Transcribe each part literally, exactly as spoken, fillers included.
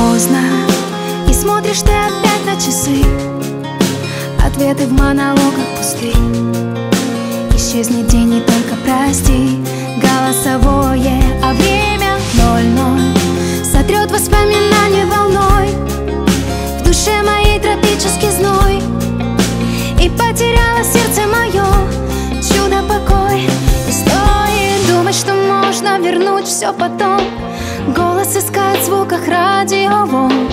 поздно, и смотришь ты опять на часы. Ответы в монологах пусты. Исчезнет день, и только прости голосовое, а время ноль-ноль сотрет воспоминания волной. В душе моей тропический зной, и потеряло сердце мое чудо-покой. И стоит думать, что можно вернуть все потом. Голос искает в звуках радиоволн.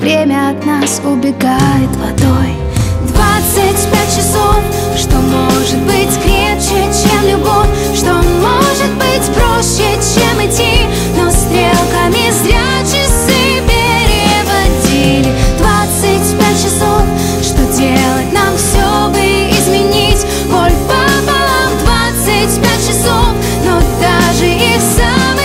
Время от нас убегает водой. Двадцать пять часов, что может быть крепче, чем любовь, что может быть проще, чем идти, но стрелками зря часы переводили. Двадцать пять часов, что делать нам все бы изменить, боль пополам. Двадцать пять часов, но даже их самых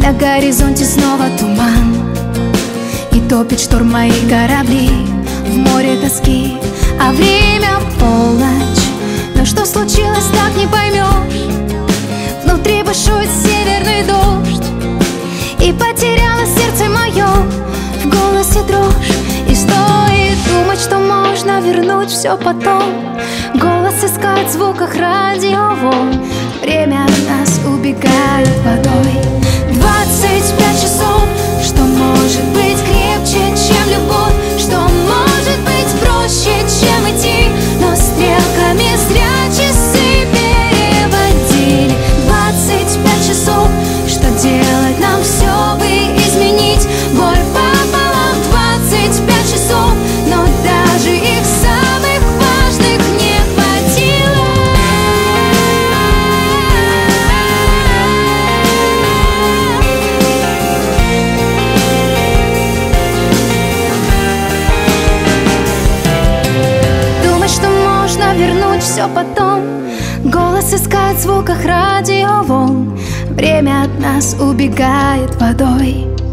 на горизонте снова туман, и топит шторм мои корабли в море тоски. А время полночь, но что случилось, так не поймешь. Внутри бушует северный дождь, и потеряло сердце мое в голосе дрожь. И стоит думать, что можно вернуть все потом. Голос искать в звуках радиоволн. Время от нас убегает водой. Двадцать пять часов, что может быть крепче, чем любовь, что может быть проще, чем идти, но стрелками зря часы переводили. Двадцать пять часов, что делать нам все бы изменить, боль пополам. Двадцать пять часов, но даже их самых важных не хватило. Думать, что можно вернуть все потом. Голос искать в звуках радиоволн. Время от нас убегает водой.